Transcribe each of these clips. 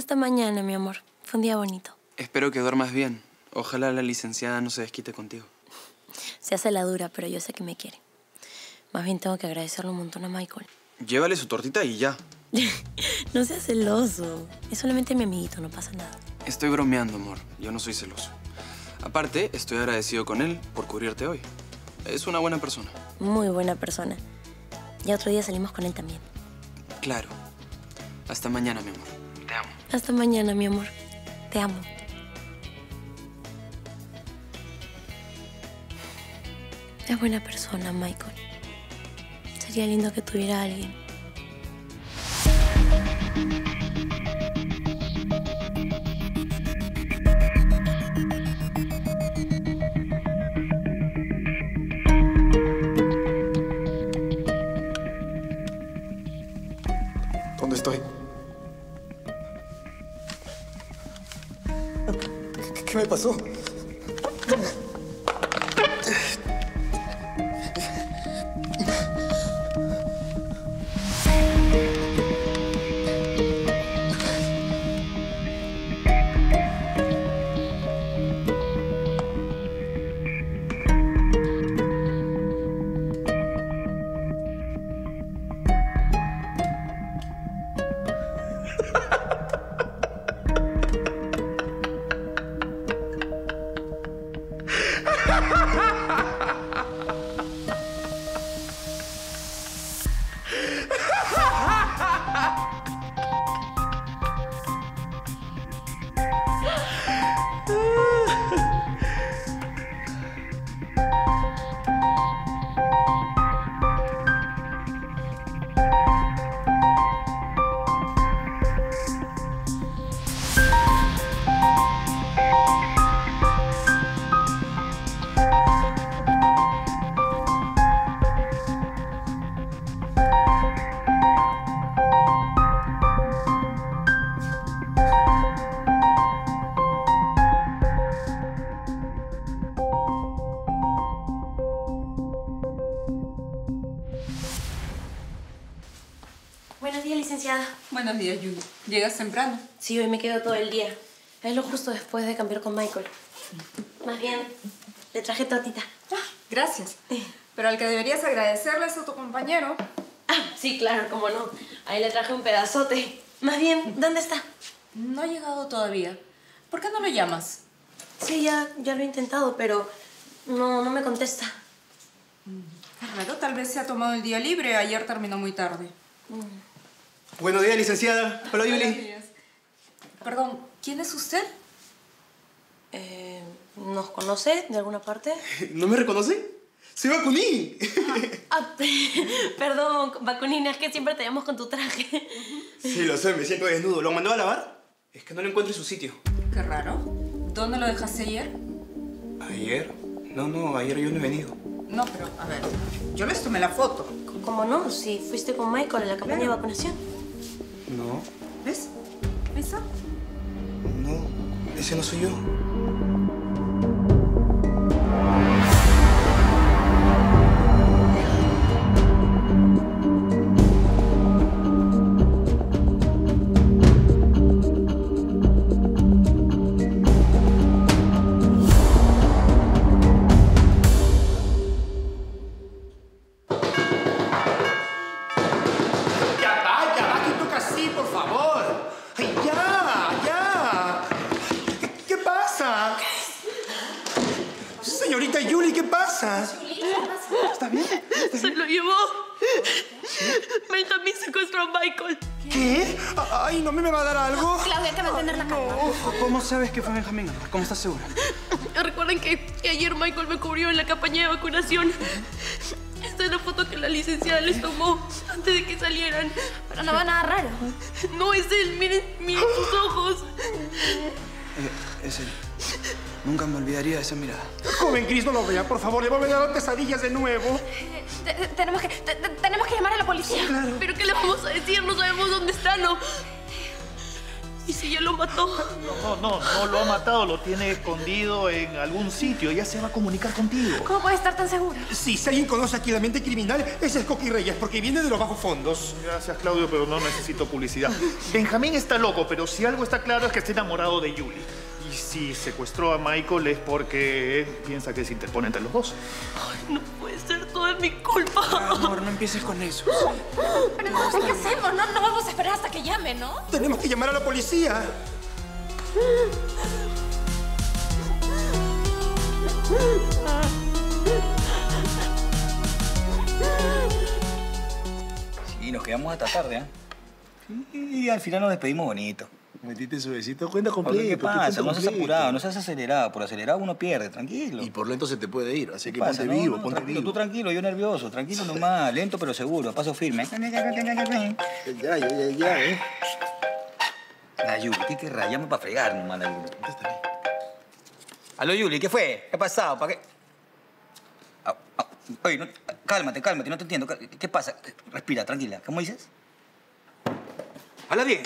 Hasta mañana, mi amor. Fue un día bonito. Espero que duermas bien. Ojalá la licenciada no se desquite contigo. Se hace la dura, pero yo sé que me quiere. Más bien tengo que agradecerle un montón a Maycol. Llévale su tortita y ya. No seas celoso. Es solamente mi amiguito, no pasa nada. Estoy bromeando, amor. Yo no soy celoso. Aparte, estoy agradecido con él por cubrirte hoy. Es una buena persona. Muy buena persona. Ya otro día salimos con él también. Claro. Hasta mañana, mi amor. Te amo. Hasta mañana, mi amor. Te amo. Es buena persona, Maycol. Sería lindo que tuviera a alguien. ¿Dónde estoy? ¿Qué me pasó? Buenos días, Julie. ¿Llegas temprano? Sí, hoy me quedo todo el día. Es lo justo después de cambiar con Maycol. Más bien, le traje tortita. Ah, gracias. Pero al que deberías agradecerle es a tu compañero. Ah, sí, claro, cómo no. Ahí le traje un pedazote. Más bien, ¿dónde está? No ha llegado todavía. ¿Por qué no lo llamas? Sí, ya lo he intentado, pero no me contesta. Claro, tal vez se ha tomado el día libre. Ayer terminó muy tarde. Buenos días, licenciada. Hola, Julie. Perdón, ¿quién es usted? ¿Nos conoce de alguna parte? ¿No me reconoce? ¡Soy Vacuní! Perdón, Vacuní, es que siempre te vemos con tu traje. Sí, lo sé, me siento desnudo. ¿Lo mandó a lavar? Es que no lo encuentro en su sitio. Qué raro. ¿Dónde lo dejaste ayer? ¿Ayer? No, ayer yo no he venido. No, pero, a ver, yo les tomé la foto. ¿Cómo no? Si fuiste con Maycol en la campaña de vacunación. No. ¿Ves? ¿Esa? No, ese no soy yo. ¿Sabes qué fue Benjamín, amor? ¿Cómo estás segura? Recuerden que ayer Maycol me cubrió en la campaña de vacunación. Esta es la foto que la licenciada les tomó antes de que salieran. Pero no va nada raro. No, es él. Miren sus ojos. Es él. Nunca me olvidaría de esa mirada. Joven Cris, no lo vea, por favor. Le va a venir a dar pesadillas de nuevo. Tenemos que llamar a la policía. Claro. Pero ¿qué le vamos a decir? No sabemos dónde está, ¿no? ¿Y si ya lo mató? No lo ha matado, lo tiene escondido en algún sitio. Ella se va a comunicar contigo. ¿Cómo puede estar tan segura? Sí, si alguien conoce aquí la mente criminal, ese es Coquireyes, porque viene de los bajos fondos. Gracias, Claudio, pero no necesito publicidad. Benjamín está loco, pero si algo está claro es que está enamorado de Julie. Y si secuestró a Maycol es porque piensa que se interpone entre los dos. Ay, no puede ser, todo es mi culpa. Amor, no empieces con eso. Pero entonces, ¿qué hacemos? No vamos a esperar hasta que llame, ¿no? Tenemos que llamar a la policía. Sí, nos quedamos hasta tarde, ¿eh? Y al final nos despedimos bonito. Metiste suavecito, cuenta completo. ¿Qué pasa? No seas apurado, no seas acelerado. Por acelerado uno pierde, tranquilo. Y por lento se te puede ir, así que ponte vivo, ponte vivo. Tú tranquilo, yo nervioso, tranquilo nomás, lento pero seguro, paso firme. Ya, ¿eh? La Yuli, ¿qué querrá? Llama para fregar nomás la Yuli. Aló, Yuli, ¿qué fue? ¿Qué ha pasado? ¿Para qué? Oye, no, cálmate, no te entiendo. ¿Qué pasa? Respira, tranquila. ¿Cómo dices? Habla bien.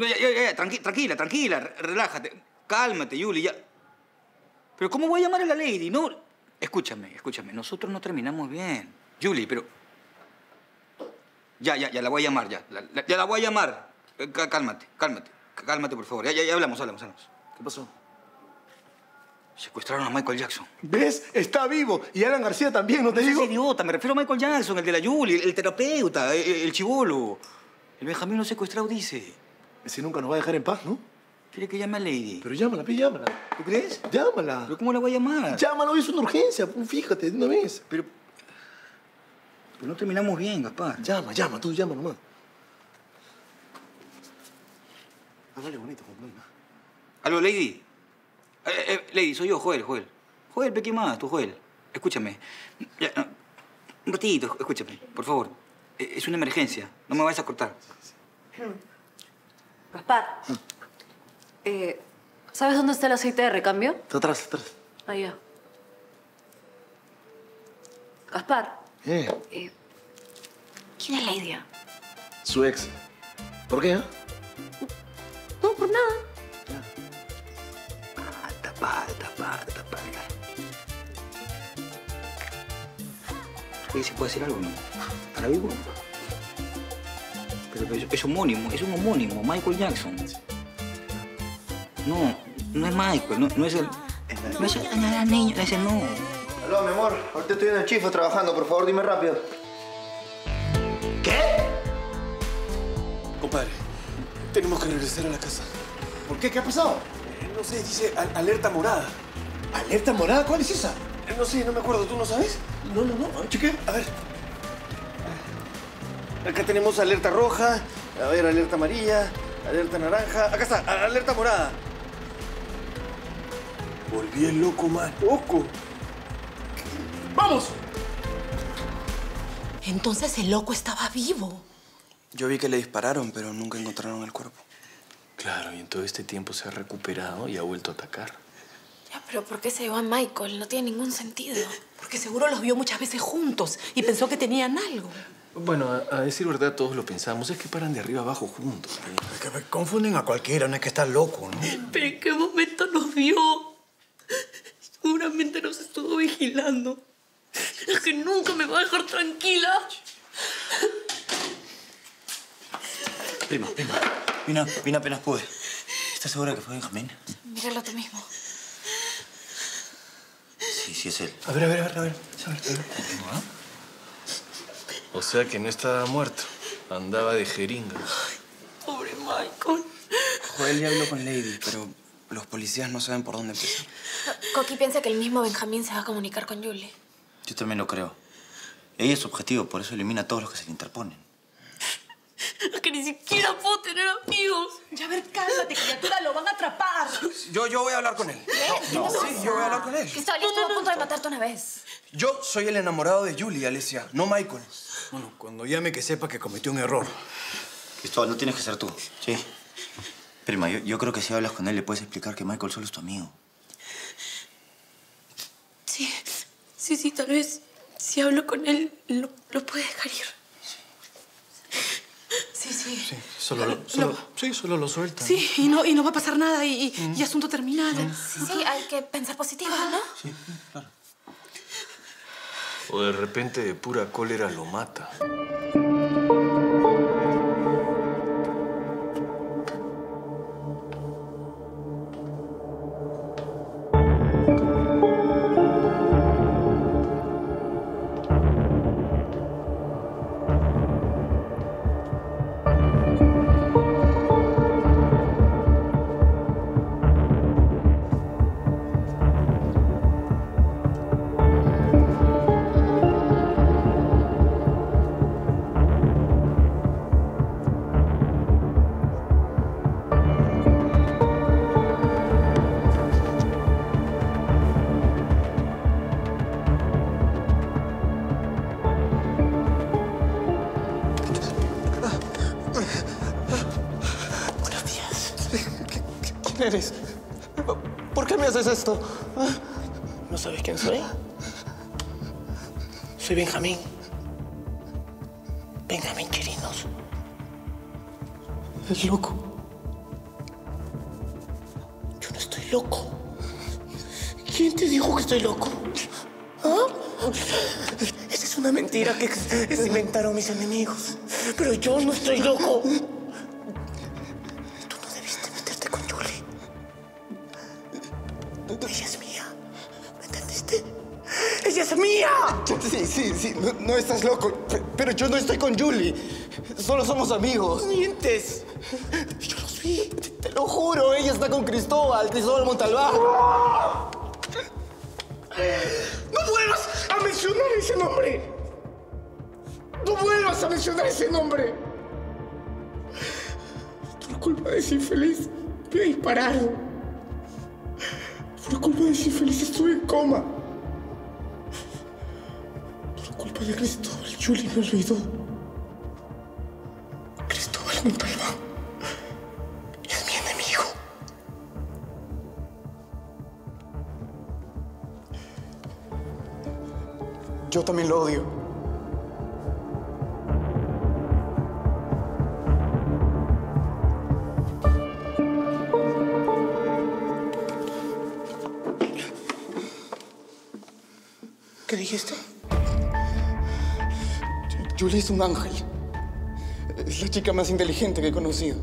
No, ya, tranquila, relájate. Cálmate, Julie, ya. Pero ¿cómo voy a llamar a la Lady? No. Escúchame, nosotros no terminamos bien. Julie, pero... Ya, la voy a llamar, ya. Ya la voy a llamar. Cálmate, por favor. Ya, hablamos. ¿Qué pasó? Secuestraron a Maycol Jackson. ¿Ves? Está vivo. Y Alan García también, ¿no te digo? No seas idiota, me refiero a Maycol Jackson, el de la Julie, el terapeuta, el chibolo. El Benjamín lo secuestrado, dice. Ese nunca nos va a dejar en paz, ¿no? Quiere que llame a Lady. Pero llámala. ¿Tú crees? Llámala. ¿Pero cómo la voy a llamar? Llámala, es una urgencia. Fíjate, de una vez. Pero no terminamos bien, Gaspar. Llama. Tú llama nomás. Hágale bonito, Juan. Aló, Lady. Lady, soy yo, Joel. Joel, ¿qué más? Tú, Joel. Escúchame. Ya, no. Un ratito, escúchame, por favor. Es una emergencia. No me vayas a cortar. Sí. Gaspar, ¿sabes dónde está el aceite de recambio? Está atrás. Ahí ya. Gaspar. ¿Quién es la idea? Su ex. ¿Por qué? No, por nada. Pata. ¿Y si puede decir algo, no? ¿Para vivo? Pero es un homónimo, Maycol Jackson. No es Maycol, no es el... No es el niño, no es el no. Aló, mi amor, ahorita estoy en el chifo trabajando, por favor, dime rápido. ¿Qué? Compadre, tenemos que regresar a la casa. ¿Por qué? ¿Qué ha pasado? No sé, dice alerta morada. ¿Alerta morada? ¿Cuál es esa? No sé, no me acuerdo, ¿tú no sabes? No, chequea, a ver. Acá tenemos alerta roja, a ver, alerta amarilla, alerta naranja. Acá está, alerta morada. Volví el loco más loco. ¡Vamos! Entonces el loco estaba vivo. Yo vi que le dispararon, pero nunca encontraron el cuerpo. Claro, y en todo este tiempo se ha recuperado y ha vuelto a atacar. Ya, pero ¿por qué se llevó a Maycol? No tiene ningún sentido. Porque seguro los vio muchas veces juntos y pensó que tenían algo. Bueno, a decir verdad, todos lo pensamos. Es que paran de arriba abajo juntos. Es que me confunden a cualquiera, no es que está loco, ¿no? Pero ¿en qué momento nos vio? Seguramente nos estuvo vigilando. Es que nunca me va a dejar tranquila. Prima. Vine apenas pude. ¿Estás segura que fue Benjamín? Míralo tú mismo. Sí, es él. A ver. O sea que no estaba muerto. Andaba de jeringa. Ay, pobre Maycol. Joel ya habló con Lady, pero los policías no saben por dónde empezar. Coqui piensa que el mismo Benjamín se va a comunicar con Julie. Yo también lo creo. Ella es su objetivo, por eso elimina a todos los que se le interponen. Es que ni siquiera puedo tener amigos. Ya, a ver, cálmate, criatura, lo van a atrapar. Yo voy a hablar con él. ¿Qué? No. Sí, yo voy a hablar con él. Cristóbal, estuvo a punto de matarte una vez. Yo soy el enamorado de Julie, Alesia, no Maycol. Bueno, cuando llame que sepa que cometió un error. Cristóbal, no tienes que ser tú, ¿sí? Prima, yo creo que si hablas con él le puedes explicar que Maycol solo es tu amigo. Sí, tal vez si hablo con él lo puede dejar ir. Sí. Sí. Sí, solo lo suelta. Sí, y no va a pasar nada y asunto terminado. Sí, hay que pensar positivo, ¿no? Sí, claro. O de repente de pura cólera lo mata. ¿Por qué me haces esto? ¿No sabes quién soy? Soy Benjamín. Benjamín Chirinos. Es loco. Yo no estoy loco. ¿Quién te dijo que estoy loco? ¿Ah? Esa es una mentira que inventaron mis enemigos. Pero yo no estoy loco. Sí, no estás loco, pero yo no estoy con Julie. Solo somos amigos. ¡Mientes! Yo lo vi. Te lo juro, ella está con Cristóbal Montalbán. ¡Oh! ¡No vuelvas a mencionar ese nombre! ¡No vuelvas a mencionar ese nombre! Por culpa de ese infeliz me dispararon. Por culpa de ese infeliz estuve en coma. De Cristóbal, Julie me olvidó. Cristóbal Montalva es mi enemigo. Yo también lo odio. ¿Qué dijiste? Julie es un ángel. Es la chica más inteligente que he conocido.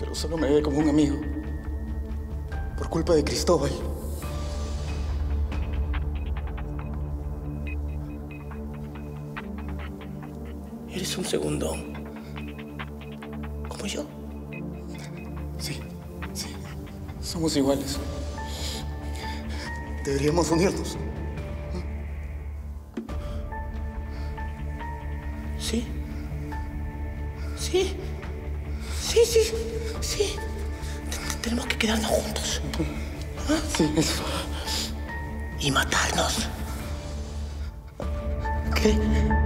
Pero solo me ve como un amigo. Por culpa de Cristóbal. Eres un segundón. ¿Como yo? Sí. Somos iguales. Deberíamos unirnos. Sí. Tenemos que quedarnos juntos. ¿Ah? Sí, eso. Y matarnos. ¿Qué?